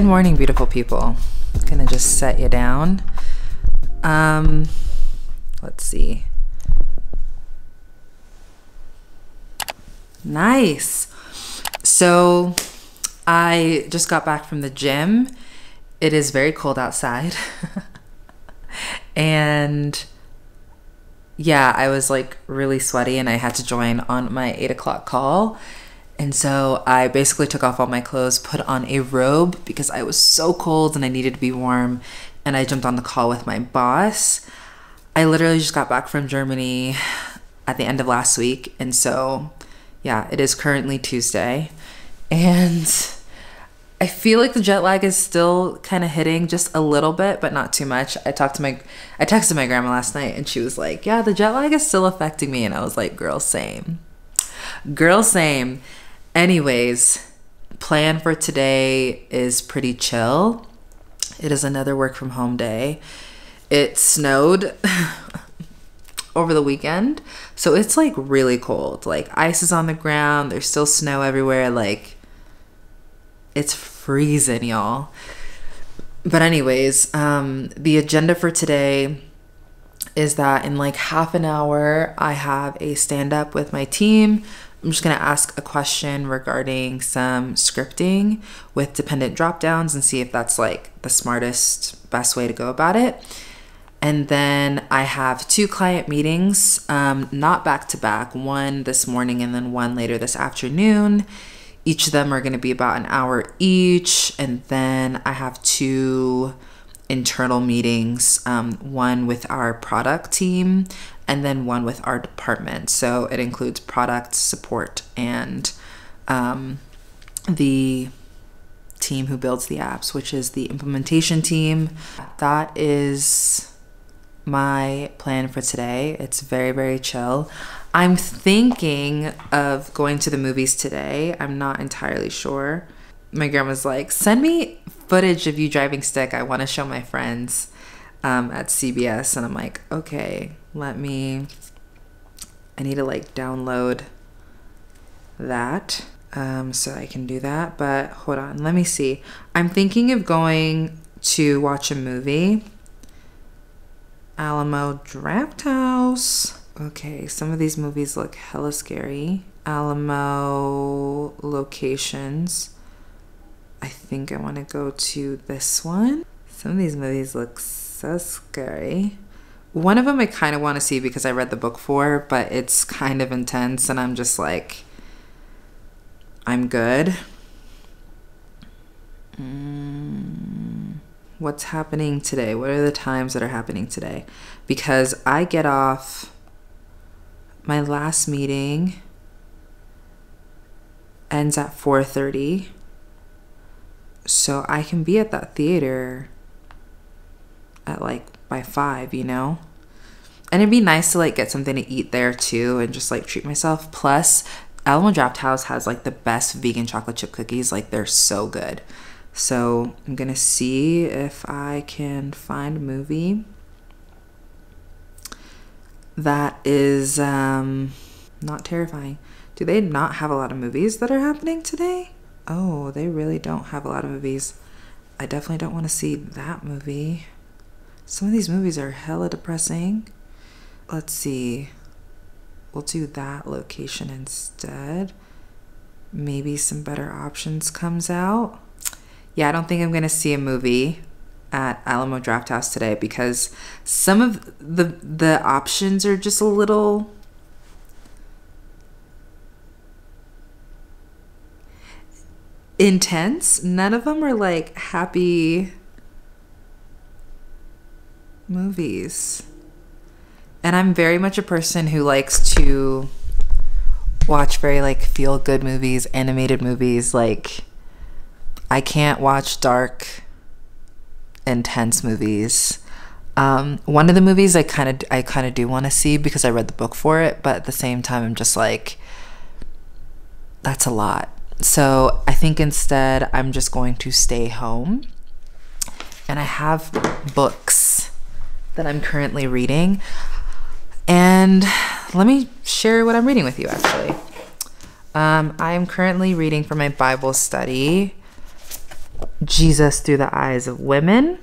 Good morning, beautiful people. I'm gonna just set you down. Let's see. Nice. So I just got back from the gym. It is very cold outside. And yeah, I was like really sweaty and I had to join on my 8 o'clock call. And so I basically took off all my clothes, put on a robe because I was so cold and I needed to be warm. And I jumped on the call with my boss. I literally just got back from Germany at the end of last week. And so yeah, it is currently Tuesday. And I feel like the jet lag is still kind of hitting just a little bit, but not too much. I texted my grandma last night and she was like, yeah, the jet lag is still affecting me. And I was like, girl, same. Girl, same. Anyways, plan for today is pretty chill. It is another work from home day. It snowed over the weekend. So it's like really cold. Like ice is on the ground. There's still snow everywhere. Like it's freezing, y'all. But anyways, the agenda for today is that in like half an hour, I have a stand up with my team. I'm just gonna ask a question regarding some scripting with dependent drop downs and see if that's like the smartest, best way to go about it. And then I have 2 client meetings, not back to back, one this morning and then one later this afternoon. Each of them are gonna be about an hour each. And then I have 2 internal meetings, one with our product team and then one with our department. So it includes product support and the team who builds the apps, which is the implementation team. That is my plan for today. It's very, very chill. I'm thinking of going to the movies today. I'm not entirely sure. My grandma's like, send me footage of you driving stick. I want to show my friends at CBS. And I'm like, okay, I need to like download that so I can do that. But hold on, let me see. I'm thinking of going to watch a movie. Alamo Drafthouse. Okay, some of these movies look hella scary. Alamo locations. I think I want to go to this one. Some of these movies look so scary. One of them I kind of want to see because I read the book for, but it's kind of intense and I'm just like, I'm good. What's happening today? What are the times that are happening today? Because I get off my last meeting ends at 4:30. So I can be at that theater at like by 5, you know? And it'd be nice to like get something to eat there too and just like treat myself. Plus Alamo Drafthouse has like the best vegan chocolate chip cookies. Like they're so good. So I'm gonna see if I can find a movie that is not terrifying. Do they not have a lot of movies that are happening today? Oh, they really don't have a lot of movies. I definitely don't want to see that movie. Some of these movies are hella depressing. Let's see. We'll do that location instead. Maybe some better options comes out. Yeah, I don't think I'm gonna see a movie at Alamo Drafthouse today because some of the options are just a little. Intense. None of them are like happy movies. And I'm very much a person who likes to watch very like feel good movies, animated movies. Like I can't watch dark, intense movies. One of the movies I kind of do want to see because I read the book for it, but at the same time I'm just like, that's a lot. So I think instead I'm just going to stay home. And I have books that I'm currently reading. And let me share what I'm reading with you actually. I am currently reading from my Bible study. Jesus Through the Eyes of Women.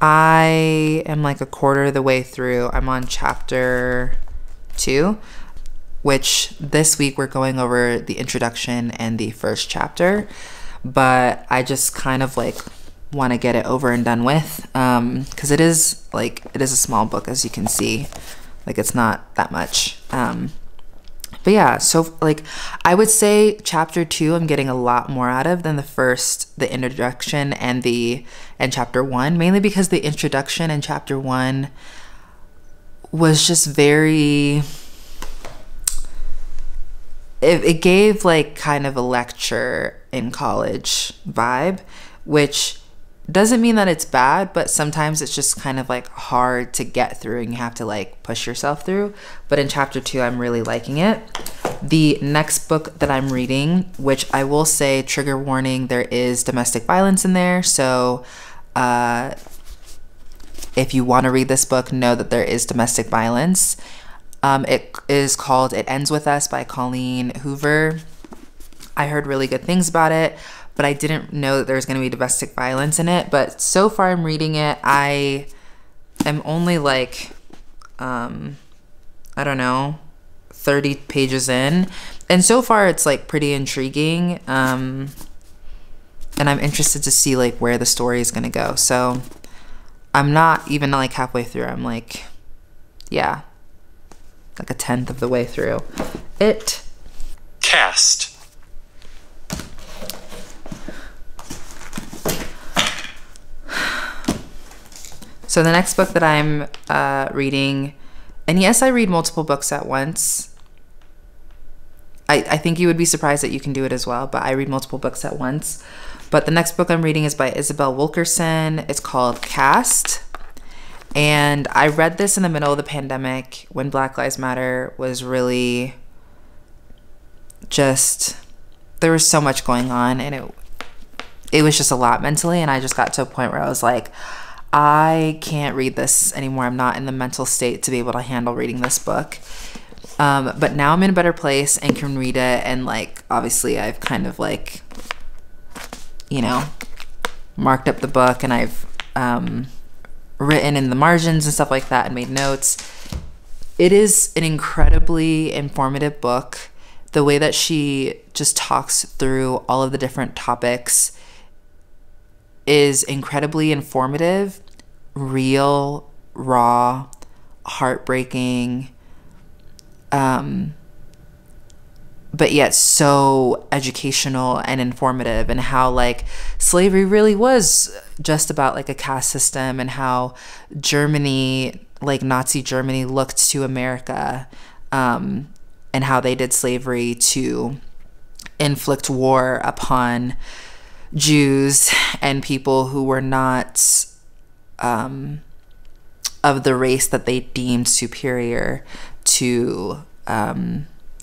I am like a quarter of the way through. I'm on chapter 2, which this week we're going over the introduction and the first chapter, but I just kind of like want to get it over and done with, because it is a small book, as you can see. Like, it's not that much. But yeah, so like I would say chapter 2 I'm getting a lot more out of than the first, the introduction and chapter 1, mainly because the introduction and chapter 1 was just very, it gave like kind of a lecture in college vibe, which doesn't mean that it's bad, but sometimes it's just kind of like hard to get through and you have to like push yourself through. But in chapter 2, I'm really liking it. The next book that I'm reading, which I will say, trigger warning, there is domestic violence in there. So if you want to read this book, know that there is domestic violence. It is called It Ends With Us by Colleen Hoover. I heard really good things about it, but I didn't know that there was going to be domestic violence in it. But so far I'm reading it. I am only like, I don't know, 30 pages in. And so far it's like pretty intriguing. And I'm interested to see like where the story is going to go. So I'm not even like halfway through. I'm like, yeah, like a 10th of the way through it. Cast. So the next book that I'm reading, and yes, I read multiple books at once. I think you would be surprised that you can do it as well, but I read multiple books at once. But the next book I'm reading is by Isabel Wilkerson. It's called Cast. And I read this in the middle of the pandemic when Black Lives Matter was really just, there was so much going on, and it was just a lot mentally. And I just got to a point where I was like, I can't read this anymore. I'm not in the mental state to be able to handle reading this book. But now I'm in a better place and can read it. And like, obviously I've kind of like, you know, marked up the book, and I've written in the margins and stuff like that and made notes. It is an incredibly informative book. The way that she just talks through all of the different topics is incredibly informative, real, raw, heartbreaking, but yet so educational and informative, and how like slavery really was just about like a caste system, and how Germany, like Nazi Germany, looked to America, and how they did slavery to inflict war upon Jews and people who were not of the race that they deemed superior, to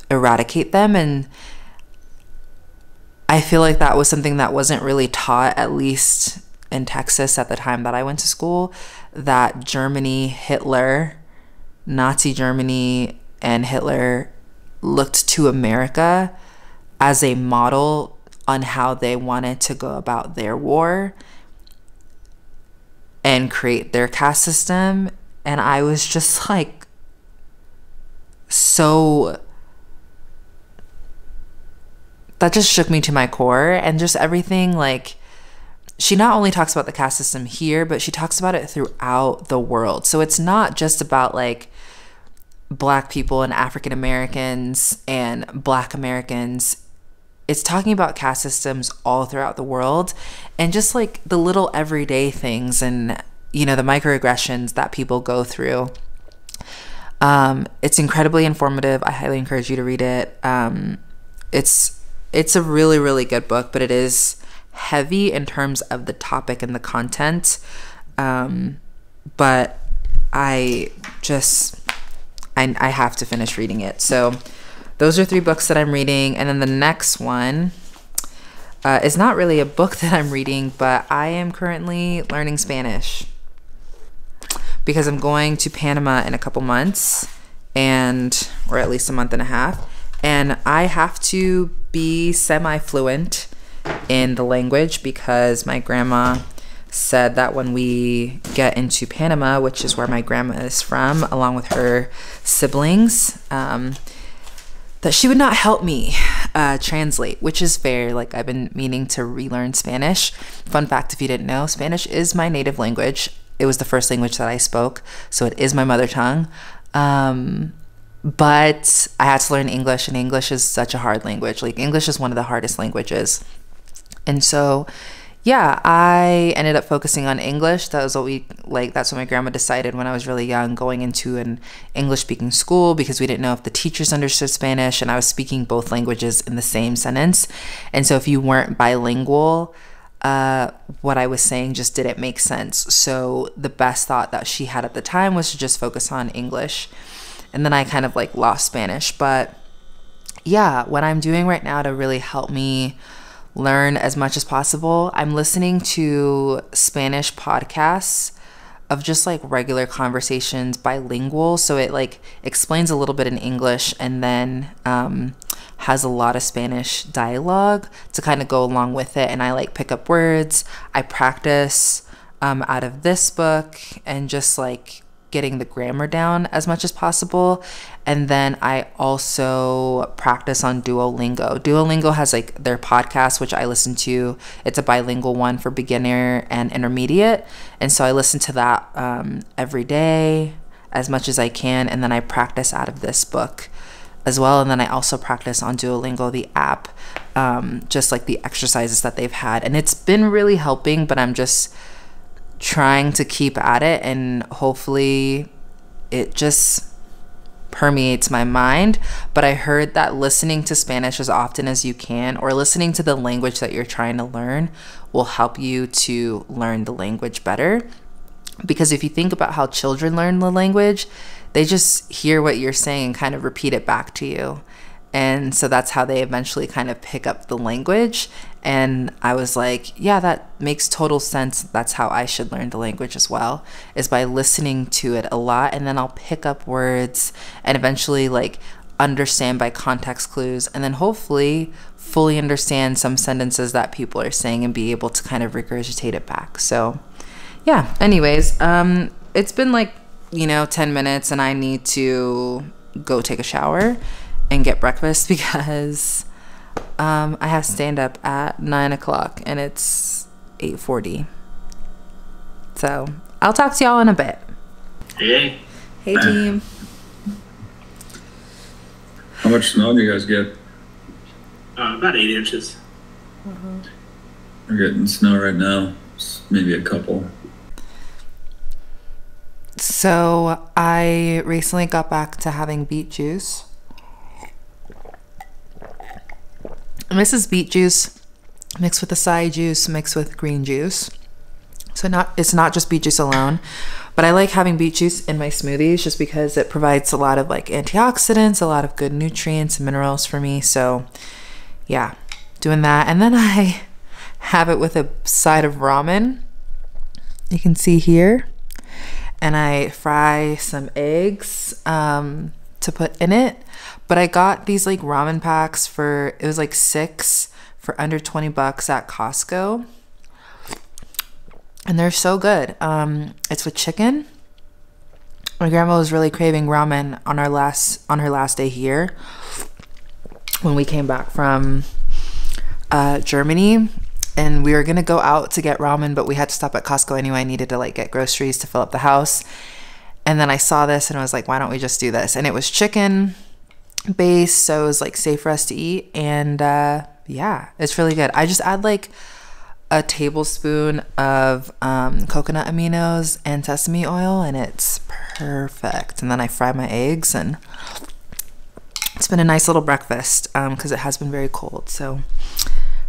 eradicate them. And I feel like that was something that wasn't really taught, at least in Texas at the time that I went to school, that Germany, Hitler, Nazi Germany and Hitler looked to America as a model on how they wanted to go about their war and create their caste system. And I was just like so, that just shook me to my core. And just everything, like, she not only talks about the caste system here, but she talks about it throughout the world. So it's not just about like Black people and African Americans and Black Americans. It's talking about caste systems all throughout the world, and just like the little everyday things, and, you know, the microaggressions that people go through. It's incredibly informative. I highly encourage you to read it. It's a really, really good book, but it is heavy in terms of the topic and the content. But I have to finish reading it. So those are 3 books that I'm reading. And then the next one is not really a book that I'm reading, but I am currently learning Spanish because I'm going to Panama in a couple months, and, or at least a month and a half. And I have to be semi-fluent in the language because my grandma said that when we get into Panama, which is where my grandma is from, along with her siblings, that she would not help me translate, which is fair. Like, I've been meaning to relearn Spanish. Fun fact, if you didn't know, Spanish is my native language. It was the first language that I spoke, so it is my mother tongue. But I had to learn English, and English is such a hard language. Like, English is one of the hardest languages. And so, yeah, I ended up focusing on English. That was what we, like, that's what my grandma decided when I was really young, going into an English-speaking school, because we didn't know if the teachers understood Spanish, and I was speaking both languages in the same sentence. And so if you weren't bilingual, what I was saying just didn't make sense. So the best thought that she had at the time was to just focus on English. And then I kind of like lost Spanish. But yeah, what I'm doing right now to really help me learn as much as possible, I'm listening to Spanish podcasts of just like regular conversations, bilingual. So it like explains a little bit in English and then has a lot of Spanish dialogue to kind of go along with it. And I like pick up words, I practice out of this book and just like getting the grammar down as much as possible. And then I also practice on Duolingo. Duolingo has like their podcast, which I listen to. It's a bilingual one for beginner and intermediate. And so I listen to that every day as much as I can. And then I practice out of this book as well. And then I also practice on Duolingo, the app, just like the exercises that they've had. And it's been really helping, but I'm just trying to keep at it, and hopefully it just permeates my mind. But I heard that listening to Spanish as often as you can, or listening to the language that you're trying to learn, will help you to learn the language better. Because if you think about how children learn the language, they just hear what you're saying and kind of repeat it back to you. And so that's how they eventually kind of pick up the language. And I was like, yeah, that makes total sense. That's how I should learn the language as well, is by listening to it a lot. And then I'll pick up words and eventually like understand by context clues, and then hopefully fully understand some sentences that people are saying and be able to kind of regurgitate it back. So yeah, anyways, it's been like, you know, 10 minutes and I need to go take a shower and get breakfast because I have stand up at 9 o'clock and it's 8:40. So I'll talk to y'all in a bit. Hey. Hey team. How much snow do you guys get? About 8 inches. We're getting snow right now. Maybe a couple. So I recently got back to having beet juice. And this is beet juice mixed with acai juice, mixed with green juice. So it's not just beet juice alone, but I like having beet juice in my smoothies just because it provides a lot of like antioxidants, a lot of good nutrients and minerals for me. So yeah, doing that. And then I have it with a side of ramen. You can see here. And I fry some eggs to put in it. But I got these like ramen packs for, it was like 6 for under $20 at Costco. And they're so good. It's with chicken. My grandma was really craving ramen on her last day here when we came back from Germany. And we were gonna go out to get ramen, but we had to stop at Costco anyway. I needed to like get groceries to fill up the house. And then I saw this and I was like, why don't we just do this? And it was chicken base, so it was like safe for us to eat. And yeah, it's really good. I just add like a tablespoon of coconut aminos and sesame oil and it's perfect. And then I fry my eggs, and it's been a nice little breakfast because it has been very cold. So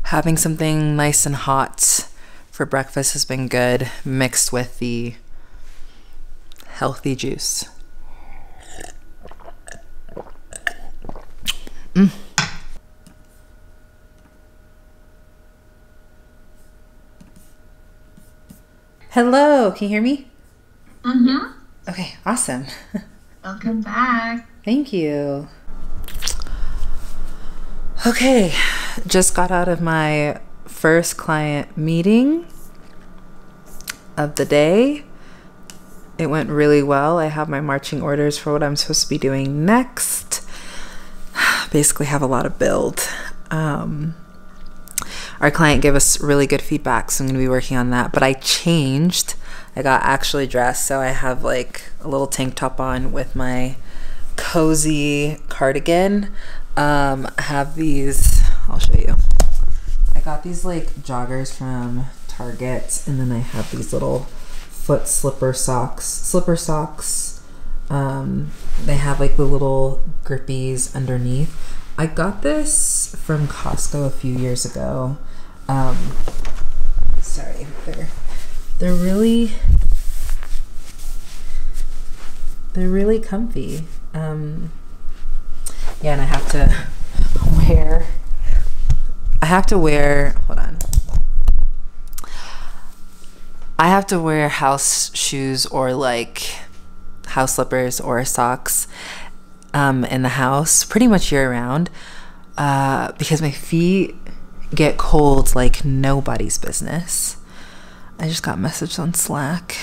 having something nice and hot for breakfast has been good, mixed with the healthy juice. Hello, can you hear me? Mm-hmm. Okay, awesome. Welcome back. Thank you. Okay, just got out of my first client meeting of the day. It went really well. I have my marching orders for what I'm supposed to be doing next. Basically have a lot of build. Our client gave us really good feedback, so I'm going to be working on that. But I changed. I got actually dressed, so I have like a little tank top on with my cozy cardigan. I have these, I'll show you. I got these like joggers from Target, and then I have these little foot slipper socks. They have like the little grippies underneath. I got this from Costco a few years ago. Sorry, they're really comfy. Yeah, and I have to wear, hold on. I have to wear house shoes or like house slippers or socks in the house pretty much year round because my feet get cold like nobody's business. I just got messaged on Slack.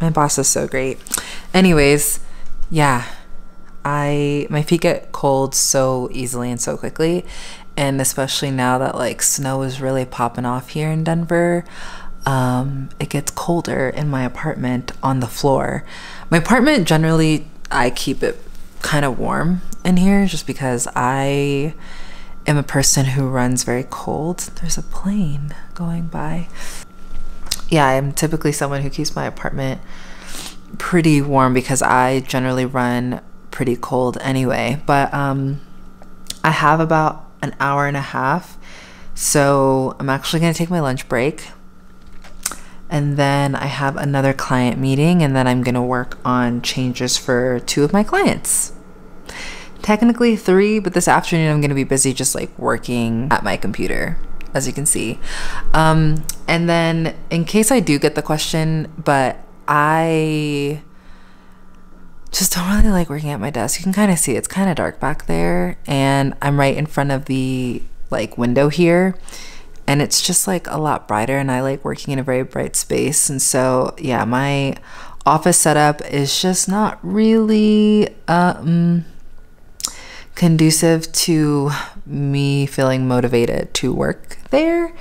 My boss is so great. Anyways, yeah, my feet get cold so easily and so quickly, and especially now that like snow is really popping off here in Denver, it gets colder in my apartment on the floor. My apartment generally, I keep it kind of warm in here just because I am a person who runs very cold. There's a plane going by. Yeah, I'm typically someone who keeps my apartment pretty warm because I generally run pretty cold anyway. But I have about an hour and a half, so I'm actually going to take my lunch break. And then I have another client meeting, and then I'm going to work on changes for 2 of my clients. Technically 3, but this afternoon I'm going to be busy just like working at my computer, as you can see. And then in case I do get the question, but I just don't really like working at my desk. You can kind of see it's kind of dark back there, and I'm right in front of the like window here, and it's just like a lot brighter, and I like working in a very bright space. And so yeah, my office setup is just not really conducive to me feeling motivated to work there.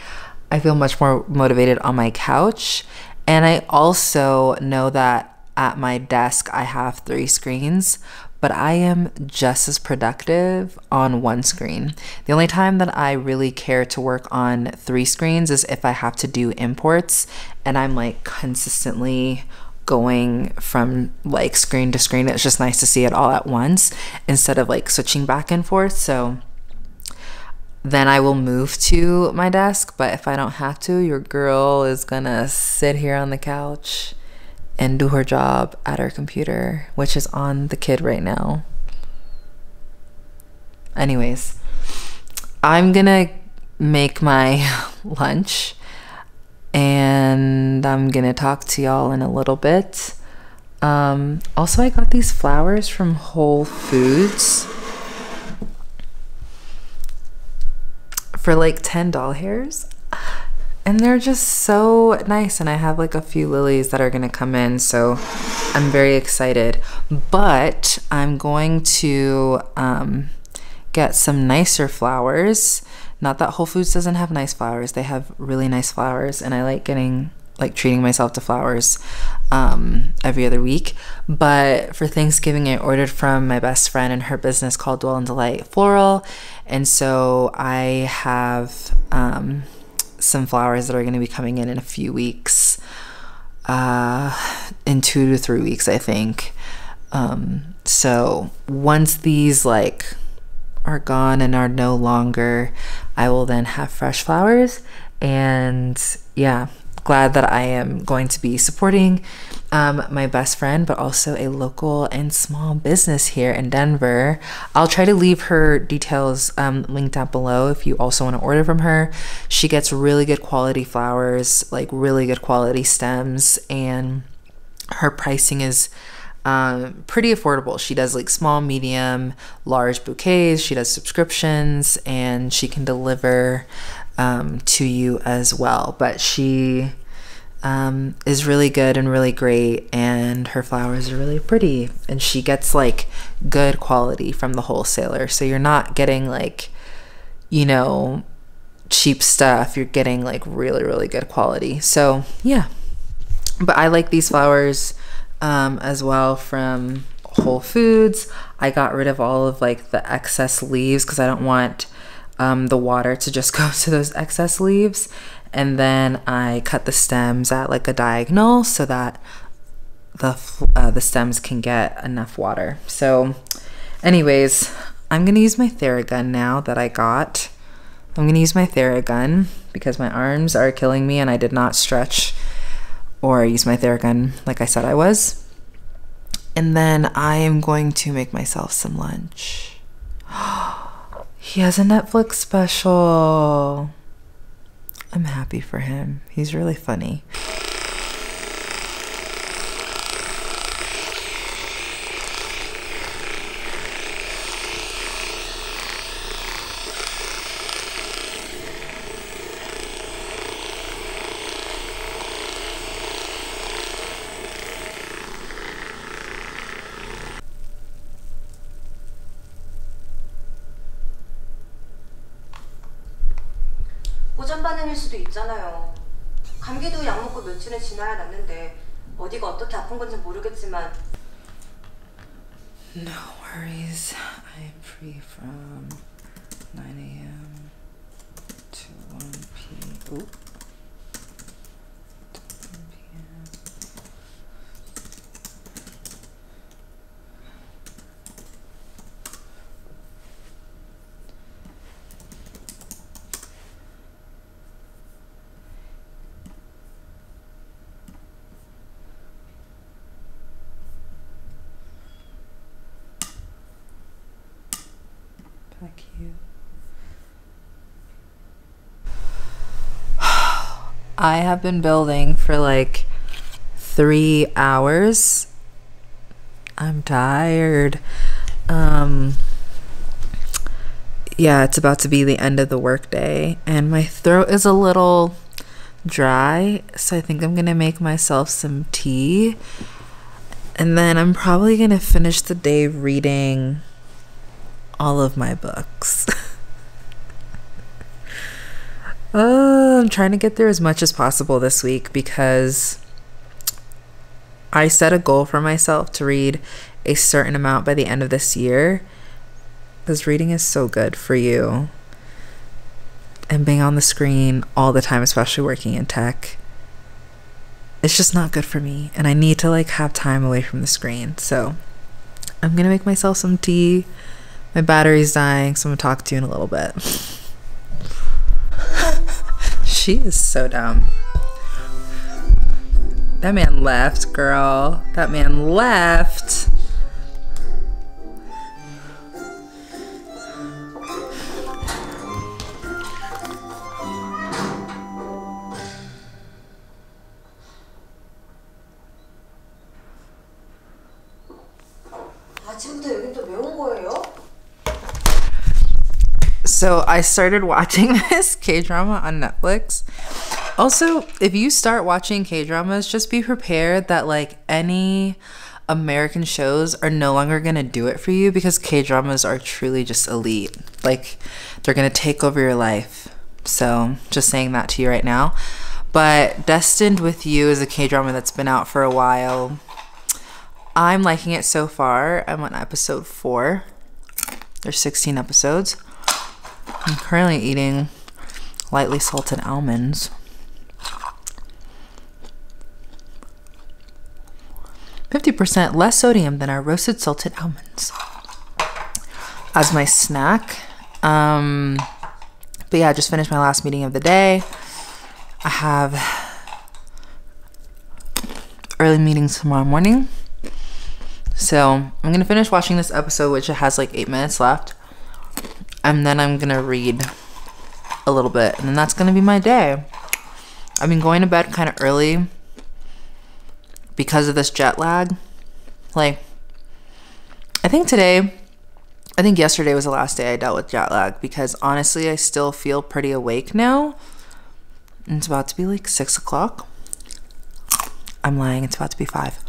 I feel much more motivated on my couch. And I also know that at my desk, I have 3 screens, but I am just as productive on one screen. The only time that I really care to work on 3 screens is if I have to do imports, and I'm like consistently going from like screen to screen. It's just nice to see it all at once instead of like switching back and forth. So then I will move to my desk, but if I don't have to, your girl is gonna sit here on the couch and do her job at her computer, which is on the kid right now. Anyways, I'm gonna make my lunch, and I'm gonna talk to y'all in a little bit. Also, I got these flowers from Whole Foods for like 10 doll hairs, and they're just so nice, and I have like a few lilies that are gonna come in, so I'm very excited. But I'm going to get some nicer flowers. Not that Whole Foods doesn't have nice flowers. They have really nice flowers, and I like treating myself to flowers every other week. But for Thanksgiving, I ordered from my best friend and her business called Dwell and Delight Floral. And so I have some flowers that are gonna be coming in a few weeks, in 2 to 3 weeks, I think. So once these like are gone and are no longer, I will then have fresh flowers. And yeah, glad that I am going to be supporting my best friend, but also a local and small business here in Denver. I'll try to leave her details linked down below if you also want to order from her. She gets really good quality flowers, like really good quality stems, and her pricing is pretty affordable. She does like small, medium, large bouquets. She does subscriptions, and she can deliver to you as well. But she is really good and really great, and her flowers are really pretty, and she gets like good quality from the wholesaler. So you're not getting like, you know, cheap stuff. You're getting like really, really good quality. So yeah, but I like these flowers as well from Whole Foods. I got rid of all of like the excess leaves because I don't want the water to just go to those excess leaves. And then I cut the stems at like a diagonal so that the stems can get enough water. So anyways, I'm gonna use my Theragun now that I got. I'm gonna use my Theragun because my arms are killing me and I did not stretch or use my Theragun like I said I was. And then I am going to make myself some lunch. He has a Netflix special. I'm happy for him. He's really funny. 있잖아요. 감기도 약 먹고 며칠은 지나야 낫는데 어디가 어떻게 아픈 건지 모르겠지만 No worries. I'm free from 9 AM to 1 PM. I have been building for like 3 hours. I'm tired. Yeah, it's about to be the end of the workday, and my throat is a little dry, so I think I'm gonna make myself some tea, and then I'm probably gonna finish the day reading all of my books. I'm trying to get through as much as possible this week because I set a goal for myself to read a certain amount by the end of this year, because reading is so good for you, and being on the screen all the time, especially working in tech, it's just not good for me, and I need to like have time away from the screen. So I'm gonna make myself some tea. My battery's dying, so I'm gonna talk to you in a little bit. She is so dumb. That man left, girl. That man left. So I started watching this K-drama on Netflix. Also, if you start watching K-dramas, just be prepared that like any American shows are no longer gonna do it for you, because K-dramas are truly just elite. Like, they're gonna take over your life. So just saying that to you right now. But Destined With You is a K-drama that's been out for a while. I'm liking it so far. I'm on episode 4. There's 16 episodes. I'm currently eating lightly salted almonds. "50% less sodium than our roasted salted almonds" as my snack. But yeah, I just finished my last meeting of the day. I have early meetings tomorrow morning. So I'm gonna finish watching this episode, which it has like 8 minutes left, and then I'm gonna read a little bit, and then that's gonna be my day. I've been going to bed kind of early because of this jet lag. Like, I think yesterday was the last day I dealt with jet lag, because honestly, I still feel pretty awake now. And it's about to be like 6 o'clock. I'm lying, it's about to be 5.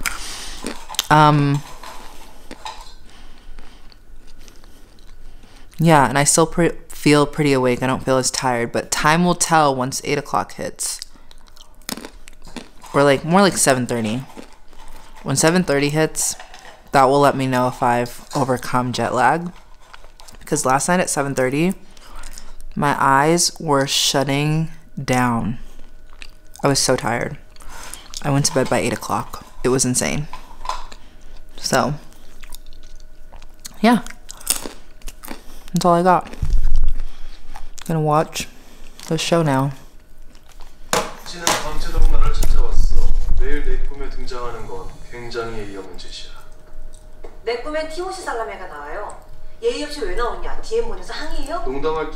Yeah, and I still feel pretty awake. I don't feel as tired, but time will tell once 8 o'clock hits. Or like, more like 7:30. When 7:30 hits, that will let me know if I've overcome jet lag. Because last night at 7:30, my eyes were shutting down. I was so tired. I went to bed by 8 o'clock. It was insane. So, yeah. That's all I got. I'm gonna watch the show now. 내 꿈에 티오시 살라메가 나와요. 예의 없이 왜 나오냐? DM 보내서 항의해요? 농담할.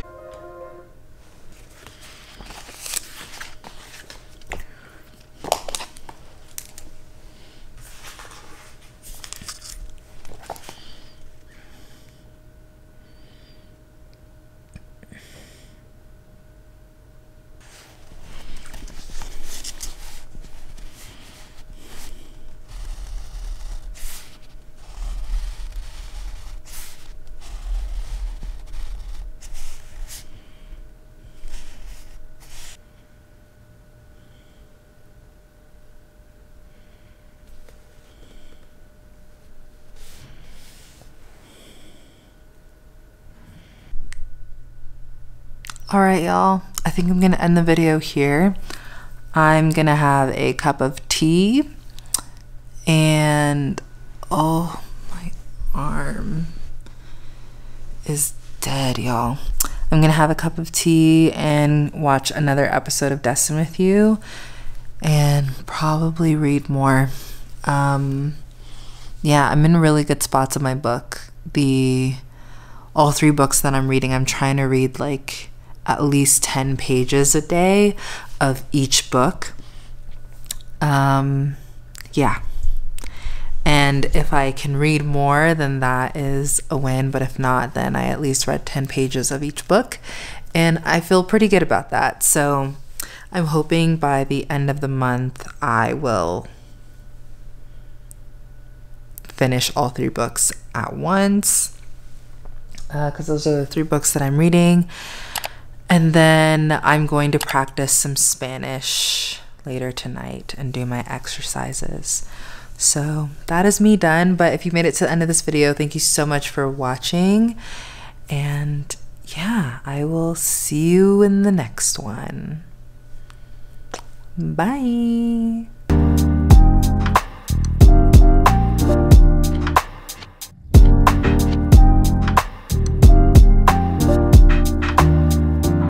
All right, y'all, I think I'm gonna end the video here. I'm gonna have a cup of tea, and oh, my arm is dead, y'all. I'm gonna have a cup of tea and watch another episode of Destined With You, and probably read more. Yeah, I'm in really good spots in my book. All 3 books that I'm reading, I'm trying to read like at least 10 pages a day of each book. Yeah. And if I can read more, then that is a win. But if not, then I at least read 10 pages of each book. And I feel pretty good about that. So I'm hoping by the end of the month, I will finish all 3 books at once. 'Cause those are the 3 books that I'm reading. And then I'm going to practice some Spanish later tonight and do my exercises. So that is me done. But if you made it to the end of this video, thank you so much for watching. And yeah, I will see you in the next one. Bye.